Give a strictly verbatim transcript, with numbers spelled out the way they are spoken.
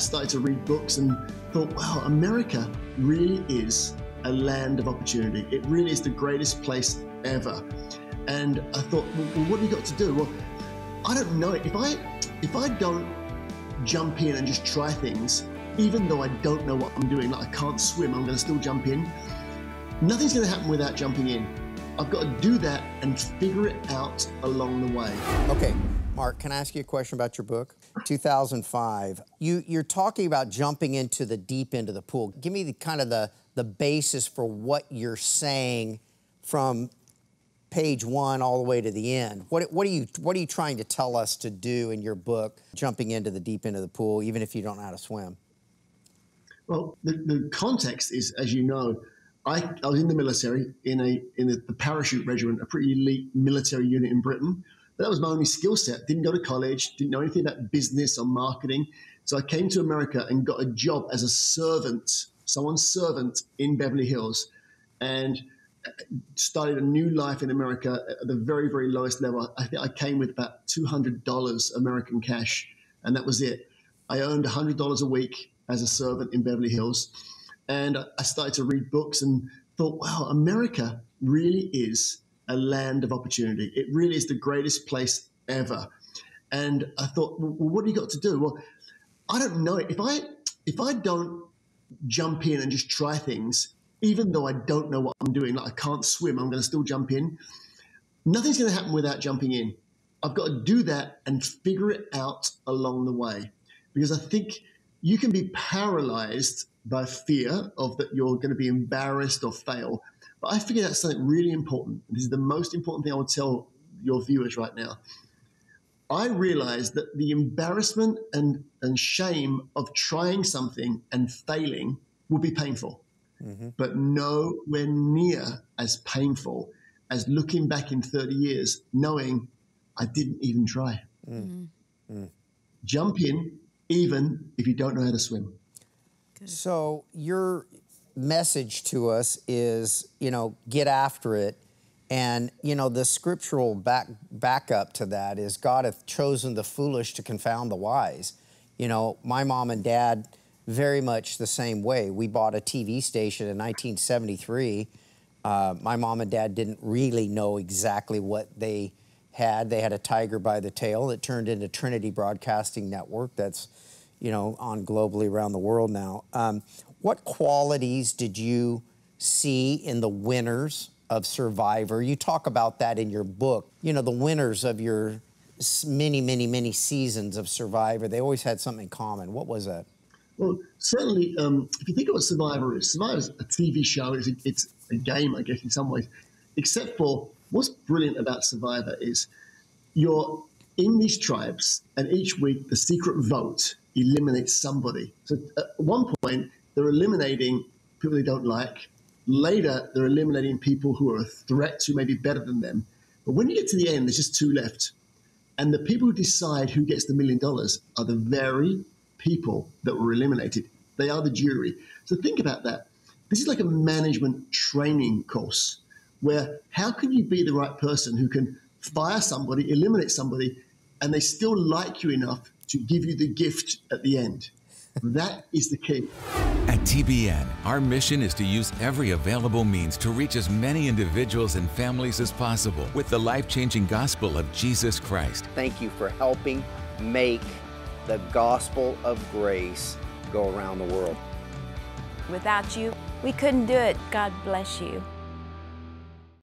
started to read books and thought, wow, America really is a land of opportunity. It really is the greatest place ever. And I thought, well, what have you got to do? Well, I don't know. If I, if I don't jump in and just try things, even though I don't know what I'm doing, like I can't swim, I'm going to still jump in. Nothing's going to happen without jumping in. I've got to do that and figure it out along the way. Okay, Mark, can I ask you a question about your book? two thousand five, you, you're talking about jumping into the deep end of the pool. Give me the kind of the, the basis for what you're saying from page one all the way to the end. What, what, are you, what are you trying to tell us to do in your book, jumping into the deep end of the pool, even if you don't know how to swim? Well, the, the context is, as you know, I, I was in the military, in a in the, the parachute regiment, a pretty elite military unit in Britain. But that was my only skill set. Didn't go to college, didn't know anything about business or marketing. So I came to America and got a job as a servant, someone's servant in Beverly Hills, and started a new life in America at the very, very lowest level. I think I came with about two hundred dollars American cash, and that was it. I earned one hundred dollars a week as a servant in Beverly Hills. And I started to read books and thought, wow, America really is a land of opportunity. It really is the greatest place ever. And I thought, well, what have you got to do? Well, I don't know. If I, if I don't jump in and just try things, even though I don't know what I'm doing, like I can't swim, I'm going to still jump in. Nothing's going to happen without jumping in. I've got to do that and figure it out along the way. Because I think you can be paralyzed by fear of that you're going to be embarrassed or fail. But I figure that's something really important. This is the most important thing I would tell your viewers right now. I realized that the embarrassment and, and shame of trying something and failing will be painful, mm-hmm. but nowhere near as painful as looking back in thirty years, knowing I didn't even try. Mm-hmm. Jump in, even if you don't know how to swim. So your message to us is, you know, get after it. And, you know, the scriptural back, back up to that is God hath chosen the foolish to confound the wise. You know, my mom and dad, very much the same way. We bought a T V station in nineteen seventy-three. Uh, my mom and dad didn't really know exactly what they had. They had a tiger by the tail that turned into Trinity Broadcasting Network. That's, you know, on globally around the world now. Um, what qualities did you see in the winners of Survivor? You talk about that in your book. You know, the winners of your many, many, many seasons of Survivor, they always had something in common. What was that? Well, certainly, um, if you think of what Survivor is, Survivor is a T V show. It's a, it's a game, I guess, in some ways. Except for what's brilliant about Survivor is you're in these tribes, and each week the secret vote eliminates somebody. So at one point, they're eliminating people they don't like. Later, they're eliminating people who are a threat, who may be better than them. But when you get to the end, there's just two left. And the people who decide who gets the million dollars are the very people that were eliminated. They are the jury. So think about that. This is like a management training course where how can you be the right person who can fire somebody, eliminate somebody, and they still like you enough to give you the gift at the end. That is the key. At T B N, our mission is to use every available means to reach as many individuals and families as possible with the life-changing gospel of Jesus Christ. Thank you for helping make the gospel of grace go around the world. Without you, we couldn't do it. God bless you.